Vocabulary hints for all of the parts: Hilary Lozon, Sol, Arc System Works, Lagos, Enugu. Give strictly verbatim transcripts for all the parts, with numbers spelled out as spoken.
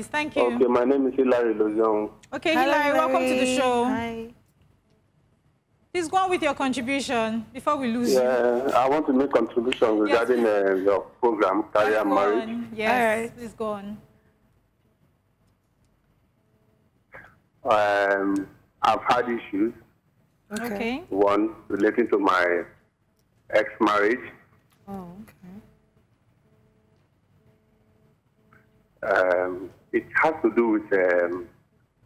please. Thank you. Okay, my name is Hilary Lozon. Okay, Hilary, welcome to the show. Hi. Please go on with your contribution before we lose yeah, you. Yeah, I want to make contribution regarding yes. uh, your program, Career and Marriage. On. Yes, all right. Please go on. Um, I've had issues. Okay. One, relating to my ex-marriage. Oh, okay. Um, it has to do with um,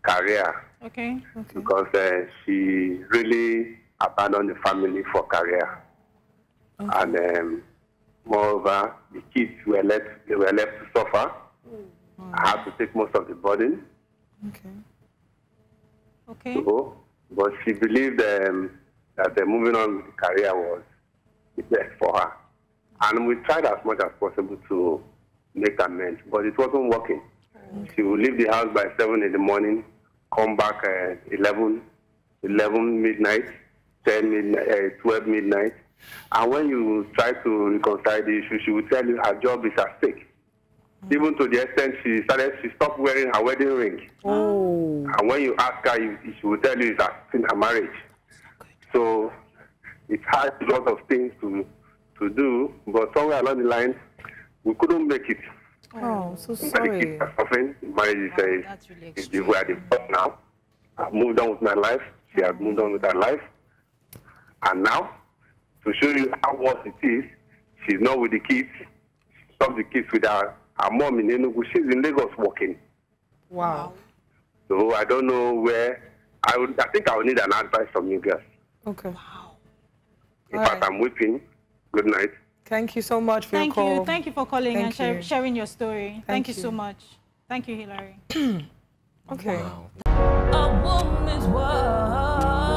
career. Okay. Okay. Because uh, she really abandoned the family for career, okay. and um, moreover, the kids were left. They were left to suffer. Oh. I had to take most of the burden. Okay. Okay. So, but she believed um, that the moving on with the career was the best for her, and we tried as much as possible to make amends, but it wasn't working. Okay. She would leave the house by seven in the morning. Come back at uh, eleven, eleven midnight, ten midnight, uh, twelve midnight. And when you try to reconcile the issue, she will tell you her job is at stake. Mm. Even to the extent she started, she stopped wearing her wedding ring. Oh. And when you ask her, you, she will tell you it's in her marriage. So it has a lot of things to to do, but somewhere along the line, we couldn't make it. Oh, so sorry. Marriage is, oh, that's really is the way they are now. I've moved on with my life. She has moved on with her life. And now, to show you how worse it is, she's not with the kids. She stopped the kids with her, her mom in Enugu. She's in Lagos working. Wow. So I don't know where. I would. I think I would need an advice from you guys. Okay. Wow. In fact, right. I'm weeping. Good night. Thank you so much for Thank your call. You. Thank you for calling Thank and you. sharing your story. Thank, Thank you. you so much. Thank you, Hilary. Okay. Wow.